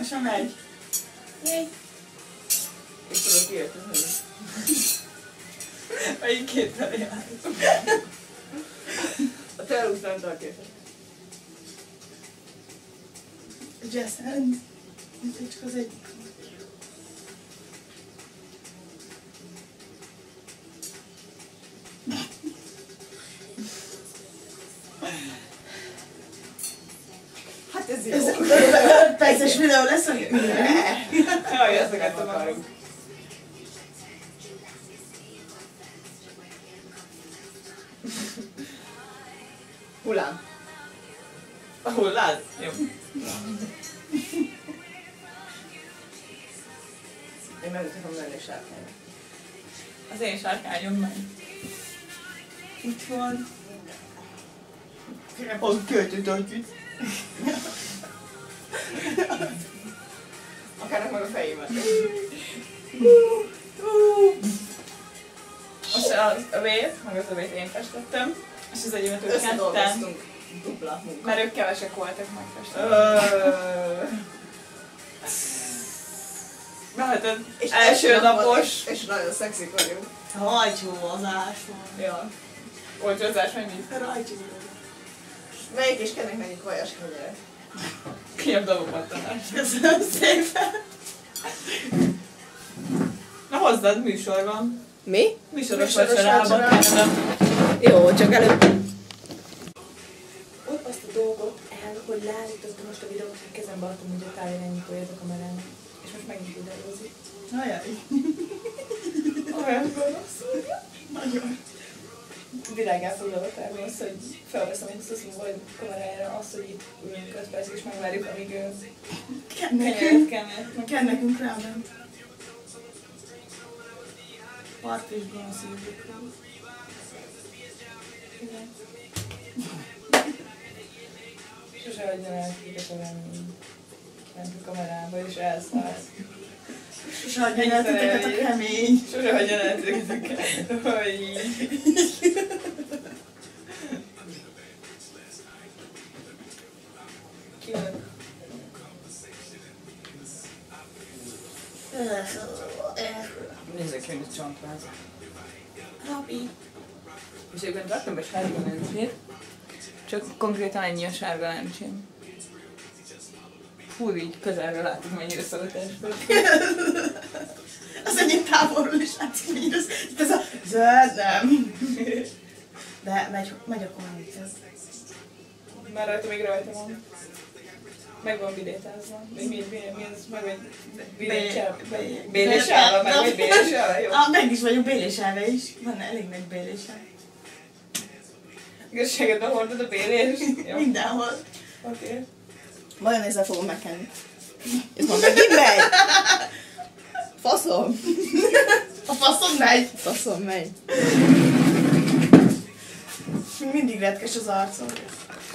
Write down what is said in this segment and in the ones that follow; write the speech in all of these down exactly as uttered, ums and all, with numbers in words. Most már megy. Jaj. És tudod kiértezni. A így kéttel járunk. A terúztán tartják. Jazz hands. Itt csak az egy... Ez jó. Ez öt perces videó lesz, hogy jaj, ezeket nem akarunk. Hullám. A hulláz? Jó. Én meg tudom lenni sárkányra. Az én sárkányom meg. Itt van. Ott költött agyütt. Akárnak meg a fejémet. Most az övét, meg az övét én festettem, és az egyimet ők ketten, mert ők kevesek voltak megfestetni. Beheted, első napos. És nagyon szexik vagyunk. Rajcsózás van. Ja. Olcsózás meg mi? Rajcsózás. Melyik és kedvek menjünk vajas kenyeret? Kinyebb dolgokat tanár. Köszönöm szépen! Na hozzad, műsor van. Mi? Műsoros vacsorában. Jó, csak előbb. Ott azt a dolgot el, hogy leállítottam most a videót, hogy kezembe adtam, hogy a táján ennyi folyat a kamerán. És most megint videózik. Ajaj. Olyan gonosz. Nagyon. Világán foglalok el, hogy felveszem egy szuszlóval egy kamerájára azt, hogy itt ülünk öt percig és megvárjuk, amíg kenyeret kenyeret. Kell nekünk rábent. Part és gonosz írjuk. Sose hagyja el kiket a venni. Mentünk kamerába és elszállt. Sose hagyja el titeket a kemény. Sose hagyja el titeket a kemény. Nézzek én egy csontvázat. Robi! És egyébként tartom be sárga lencsét, csak konkrétan ennyi a sárga lencsém. Hú, így közelről látok, mennyire szóltásból. Az ennyi távolról is látszik, mennyire szóltásból. Ez a zöldem. De megy, megy a kommenthez. Már rajta még rajta van. Meg van bilétázva. Még mi az? Meg egy bélésállva? Bélésállva? Meg egy bélésállva? Meg is vagyok bélésállva is. Van elég nagy bélésállva. Igazságedben hordod a bélés? Mindenhol. Oké. Vajon ezzel fogom megkenni. És mondom, megint megy! Faszom! A faszom megy! Faszom megy. Mindig retkes az arcom.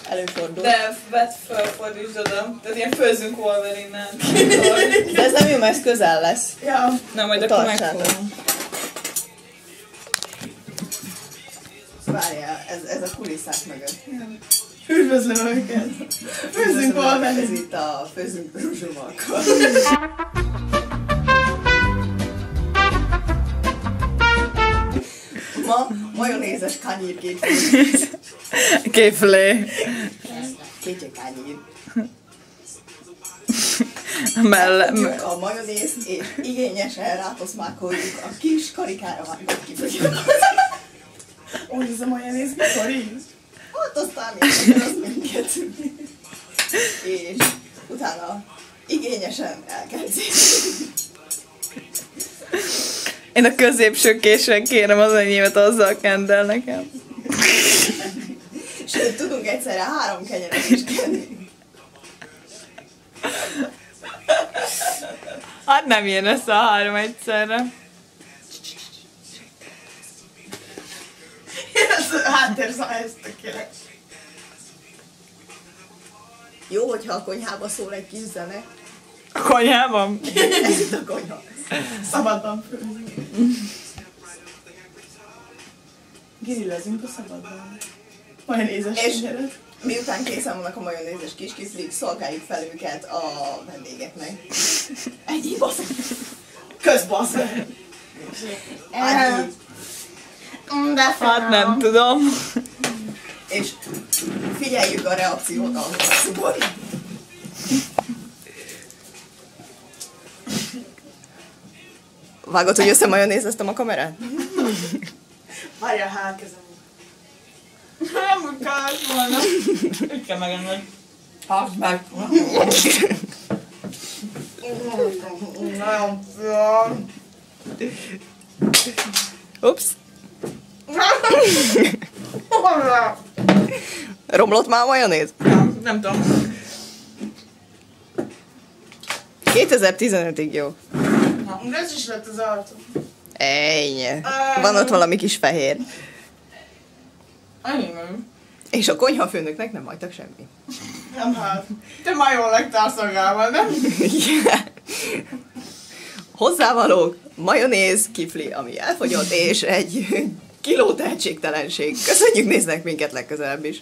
Előfordul. De vedd fel, fordítsd oda. Tehát ilyen főzünk Wolverine-nál. De ez nem jó, mert ez közel lesz. Ja. Na majd akkor megfogom. Várjál, ez, ez a kulisszák mögött. Üdvözlöm őket. Főzünk Wolverine. Ez itt a főzünk rúzsomakkal. Ma majonézes kányírkét főzünk. Kéflé. Kétje kányír. Mellem. A majonéz és igényesen rátoszmákoljuk a kis karikára vágott kifőzünk. Úgy ez a majonéz mikor így? Hát aztán az minket. És utána igényesen elkezdjük. Én a középső késsel kérem az enyémet, azzal kendel nekem. Sőt, tudunk egyszerre három kenyeret is kenni. Hát nem jön össze a három egyszerre. Háttérzaj, ez tökéletes. Jó, hogyha a konyhába szól egy kis zene. A konyhában? Ez itt a konyha. Szabadban főzünk. Grillezünk a szabadban. Majonézes kenyeret. Miután készen vannak a majonézes kiskizlik, szolgáljuk fel őket a vendégeknek. Egy basz! Közbasz! Hát nem tudom. És figyeljük a reakciót a szubor. Vágod, hogy összemajonézeztem a kamerát? Várjál, hát kezem. Nem úgy kellett volna. Úgy kell megenned. Hátsz meg. Nagyon fiam. Ups. Romlott már a majonéz? Nem, nem tudom. kétezer-tizenötig jó. De ez is lett az arcom. Ejj. Van ott valami kis fehér. Ennyi. És a konyhafőnöknek nem hagytak semmi. Nem hát. Te már jól legtársz magával, nem? Yeah. Hozzávalók, majonéz, kifli, ami elfogyott, és egy kiló tehetségtelenség. Köszönjük, néznek minket legközelebb is.